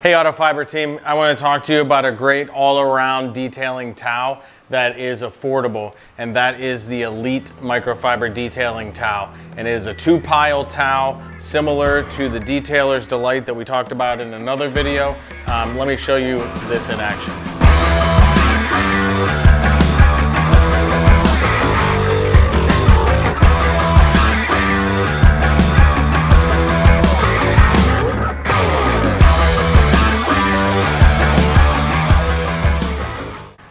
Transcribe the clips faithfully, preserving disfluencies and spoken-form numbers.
Hey Autofiber team, I want to talk to you about a great all-around detailing towel that is affordable, and that is the Elite Microfiber Detailing Towel. And it is a two-pile towel similar to the Detailer's Delight that we talked about in another video. Um, let me show you this in action.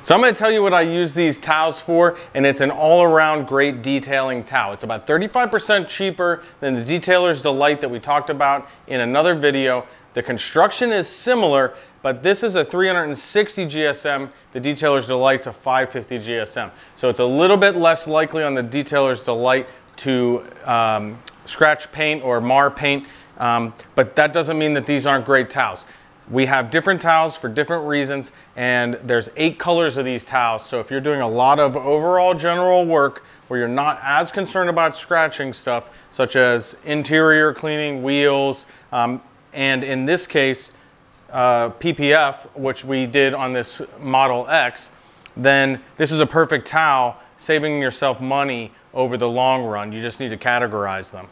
So I'm going to tell you what I use these towels for, and it's an all-around great detailing towel. It's about thirty-five percent cheaper than the Detailer's Delight that we talked about in another video. The construction is similar, but this is a three hundred sixty G S M. The Detailer's Delight's a five fifty G S M. So it's a little bit less likely on the Detailer's Delight to um, scratch paint or mar paint, um, but that doesn't mean that these aren't great towels. We have different towels for different reasons, and there's eight colors of these towels. So if you're doing a lot of overall general work where you're not as concerned about scratching stuff, such as interior cleaning, wheels, um, and in this case, uh, P P F, which we did on this Model X, then this is a perfect towel, saving yourself money over the long run. You just need to categorize them.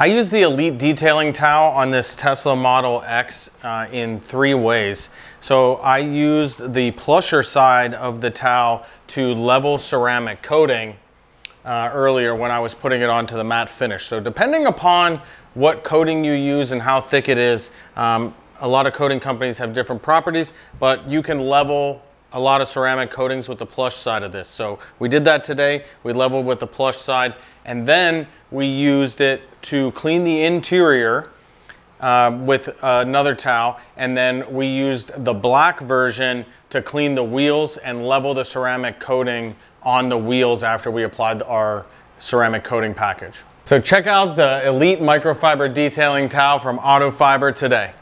I use the Elite Detailing Towel on this Tesla Model X uh, in three ways. So I used the plusher side of the towel to level ceramic coating uh, earlier when I was putting it onto the matte finish. So depending upon what coating you use and how thick it is, um, a lot of coating companies have different properties, but you can level a lot of ceramic coatings with the plush side of this. So we did that today. We leveled with the plush side, and then we used it to clean the interior uh, with another towel, and then we used the black version to clean the wheels and level the ceramic coating on the wheels after we applied our ceramic coating package. So check out the Elite Microfiber Detailing Towel from Autofiber today.